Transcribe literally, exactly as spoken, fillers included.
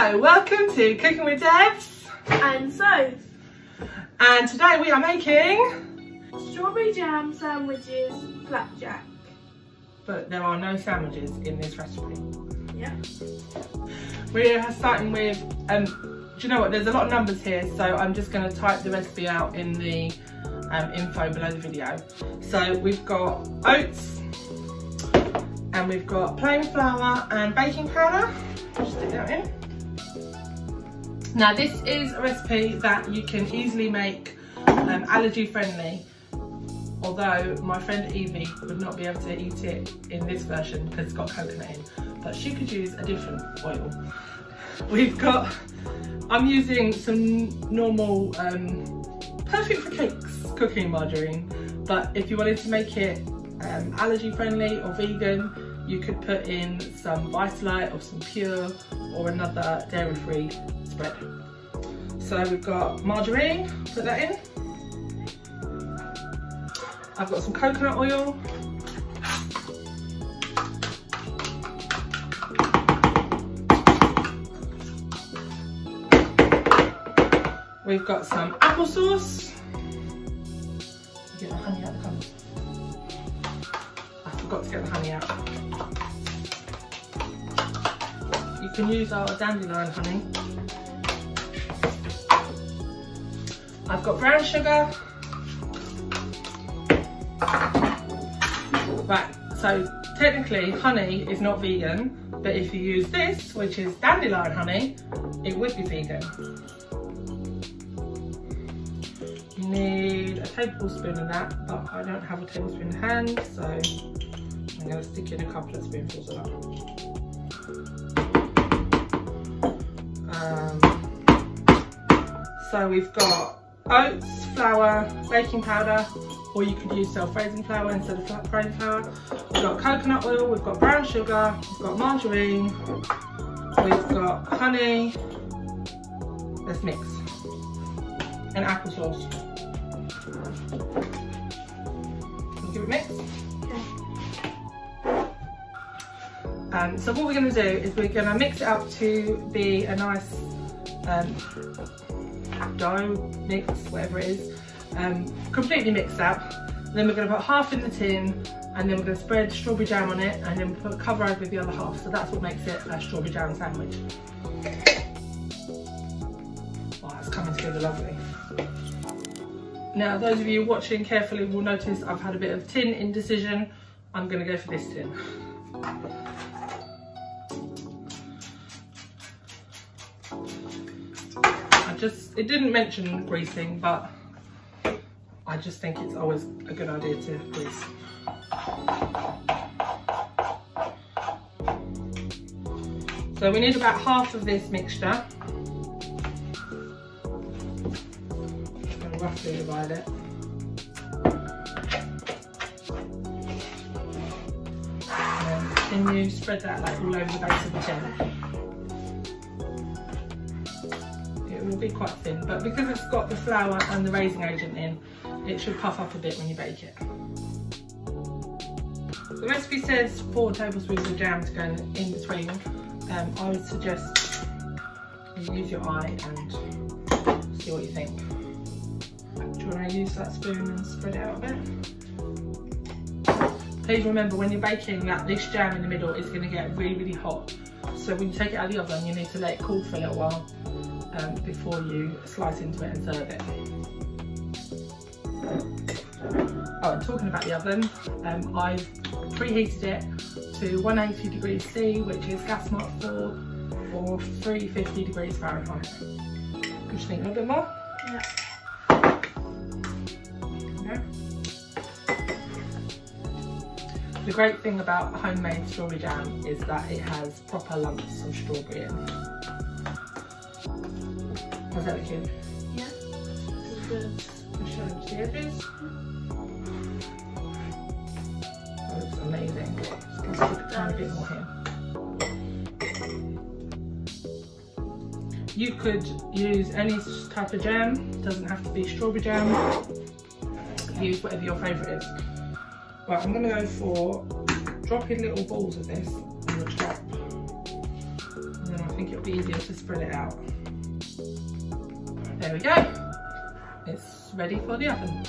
So, welcome to Cooking with Debs and Soph. And today we are making strawberry jam sandwiches flapjack. But there are no sandwiches in this recipe. Yeah. We're starting with, um, do you know what, there's a lot of numbers here, so I'm just going to type the recipe out in the um, info below the video. So we've got oats, and we've got plain flour and baking powder. I'll just stick that in. Now this is a recipe that you can easily make um, allergy friendly, although my friend Evie would not be able to eat it in this version because it's got coconut in, but she could use a different oil. We've got, I'm using some normal um, perfect for cakes cooking margarine, but if you wanted to make it um, allergy friendly or vegan, you could put in some Vitalite or some Pure or another dairy-free spread. So we've got margarine, put that in. I've got some coconut oil. We've got some applesauce. Get the honey out of the cupboard. I forgot to get the honey out. You can use our dandelion honey. I've got brown sugar. Right, so technically honey is not vegan, but if you use this, which is dandelion honey, it would be vegan. You need a tablespoon of that, but I don't have a tablespoon in hand, so I'm going to stick in a couple of spoonfuls of that. Um, so we've got oats, flour, baking powder, or you could use self-raising flour instead of flat grain flour. We've got coconut oil, we've got brown sugar, we've got margarine, we've got honey. Let's mix. And applesauce. Can you give it a mix? Um, so what we're going to do is we're going to mix it up to be a nice um, dough mix, whatever it is, um, completely mixed up. And then we're going to put half in the tin, and then we're going to spread strawberry jam on it, and then put cover over the other half. So that's what makes it a strawberry jam sandwich. Wow, it's coming together lovely. Now, those of you watching carefully will notice I've had a bit of tin indecision. I'm going to go for this tin. Just, it didn't mention greasing, but I just think it's always a good idea to grease. So we need about half of this mixture. I'm just going to roughly divide it. And continue, spread that like all over the base of the tin. Will be quite thin, but because it's got the flour and the raising agent in, it should puff up a bit when you bake it. The recipe says four tablespoons of jam to go in between. Um, I would suggest you use your eye and see what you think. Do you want to use that spoon and spread it out a bit? Please remember when you're baking that this jam in the middle is going to get really, really hot. So when you take it out of the oven, you need to let it cool for a little while. Um, before you slice into it and serve it. Oh, and talking about the oven, um, I've preheated it to one hundred eighty degrees C, which is gas mark four, or three hundred fifty degrees Fahrenheit. Just think a little bit more. Yeah. Okay. The great thing about homemade strawberry jam is that it has proper lumps of strawberry in it. How's that looking? Yeah. It's good. I'll show you the edges. That looks amazing. Just going to stick a tiny bit more here. You could use any type of jam. It doesn't have to be strawberry jam. Use whatever your favourite is. Right, I'm going to go for dropping little balls of this on the top. And then I think make it easier to spread it out. There we go. It's ready for the oven.